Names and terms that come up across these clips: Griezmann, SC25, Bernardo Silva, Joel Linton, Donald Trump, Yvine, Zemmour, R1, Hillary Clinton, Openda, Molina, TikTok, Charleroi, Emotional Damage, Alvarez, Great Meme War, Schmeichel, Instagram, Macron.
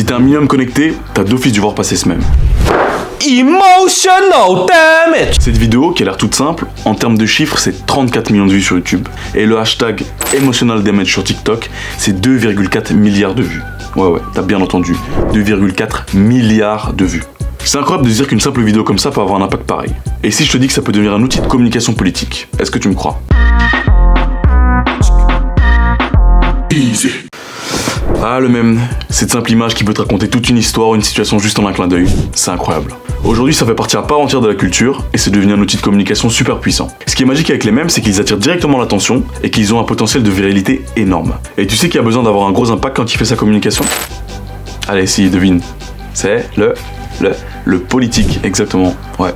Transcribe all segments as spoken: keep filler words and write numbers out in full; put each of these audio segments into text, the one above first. Si t'es un minimum connecté, t'as d'office dû voir passer ce même. Emotional Damage. Cette vidéo, qui a l'air toute simple, en termes de chiffres, c'est trente-quatre millions de vues sur YouTube. Et le hashtag Emotional Damage sur TikTok, c'est deux virgule quatre milliards de vues. Ouais ouais, t'as bien entendu, deux virgule quatre milliards de vues. C'est incroyable de dire qu'une simple vidéo comme ça peut avoir un impact pareil. Et si je te dis que ça peut devenir un outil de communication politique, est-ce que tu me crois? Easy. Ah, le même. Cette simple image qui peut te raconter toute une histoire ou une situation juste en un clin d'œil, c'est incroyable. Aujourd'hui, ça fait partie à part entière de la culture et c'est devenu un outil de communication super puissant. Ce qui est magique avec les mèmes, c'est qu'ils attirent directement l'attention et qu'ils ont un potentiel de viralité énorme. Et tu sais qu'il y a besoin d'avoir un gros impact quand il fait sa communication? Allez, si, devine. C'est le... le... le politique, exactement. Ouais.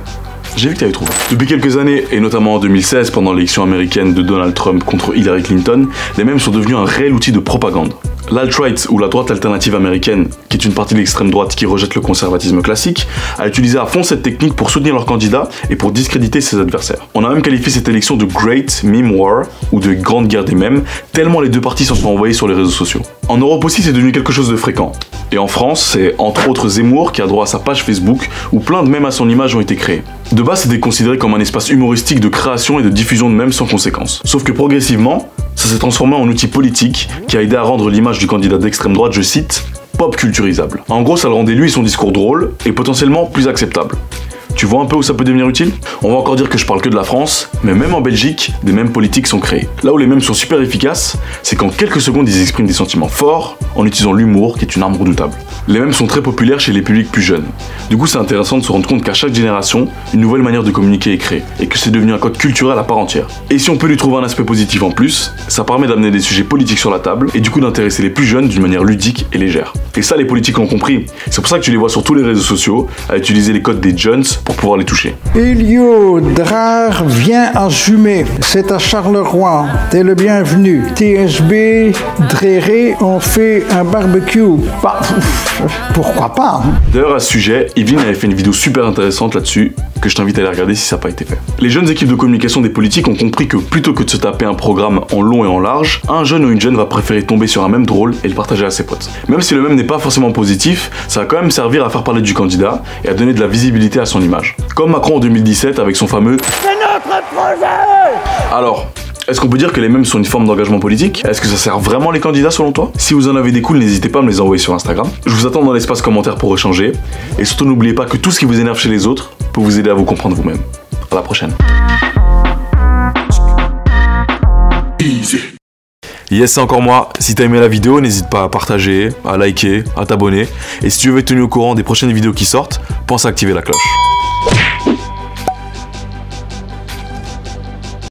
J'ai vu que t'avais trouvé. Depuis quelques années, et notamment en deux mille seize, pendant l'élection américaine de Donald Trump contre Hillary Clinton, les mèmes sont devenus un réel outil de propagande. L'alt-right, ou la droite alternative américaine, qui est une partie de l'extrême droite qui rejette le conservatisme classique, a utilisé à fond cette technique pour soutenir leurs candidats et pour discréditer ses adversaires. On a même qualifié cette élection de Great Meme War, ou de Grande Guerre des mèmes, tellement les deux parties s'en sont envoyées sur les réseaux sociaux. En Europe aussi, c'est devenu quelque chose de fréquent. Et en France, c'est entre autres Zemmour qui a droit à sa page Facebook, où plein de mèmes à son image ont été créés. De base, c'était considéré comme un espace humoristique de création et de diffusion de mèmes sans conséquence. Sauf que progressivement, ça s'est transformé en outil politique qui a aidé à rendre l'image du candidat d'extrême droite, je cite, « pop culturisable ». En gros, ça le rendait lui et son discours drôle et potentiellement plus acceptable. Tu vois un peu où ça peut devenir utile? On va encore dire que je parle que de la France, mais même en Belgique, des mèmes politiques sont créés. Là où les mèmes sont super efficaces, c'est qu'en quelques secondes ils expriment des sentiments forts en utilisant l'humour qui est une arme redoutable. Les mèmes sont très populaires chez les publics plus jeunes. Du coup, c'est intéressant de se rendre compte qu'à chaque génération, une nouvelle manière de communiquer est créée et que c'est devenu un code culturel à part entière. Et si on peut lui trouver un aspect positif en plus, ça permet d'amener des sujets politiques sur la table et du coup d'intéresser les plus jeunes d'une manière ludique et légère. Et ça, les politiques l'ont compris. C'est pour ça que tu les vois sur tous les réseaux sociaux à utiliser les codes des jeunes pour pouvoir les toucher. Elio Drard vient assumer. C'est à Charleroi. T'es le bienvenu. T S B, Dréré ont fait un barbecue. Bah, pourquoi pas? D'ailleurs, à ce sujet, Yvine avait fait une vidéo super intéressante là-dessus que je t'invite à aller regarder si ça n'a pas été fait. Les jeunes équipes de communication des politiques ont compris que plutôt que de se taper un programme en long et en large, un jeune ou une jeune va préférer tomber sur un mème drôle et le partager à ses potes. Même si le mème n'est pas forcément positif, ça va quand même servir à faire parler du candidat et à donner de la visibilité à son image. Comme Macron en deux mille dix-sept avec son fameux « C'est notre projet !» Alors, est-ce qu'on peut dire que les mèmes sont une forme d'engagement politique? Est-ce que ça sert vraiment les candidats selon toi? Si vous en avez des cools, n'hésitez pas à me les envoyer sur Instagram. Je vous attends dans l'espace commentaire pour échanger. Et surtout, n'oubliez pas que tout ce qui vous énerve chez les autres peut vous aider à vous comprendre vous-même. À la prochaine. Easy. Yes, c'est encore moi. Si t'as aimé la vidéo, n'hésite pas à partager, à liker, à t'abonner. Et si tu veux être tenu au courant des prochaines vidéos qui sortent, pense à activer la cloche.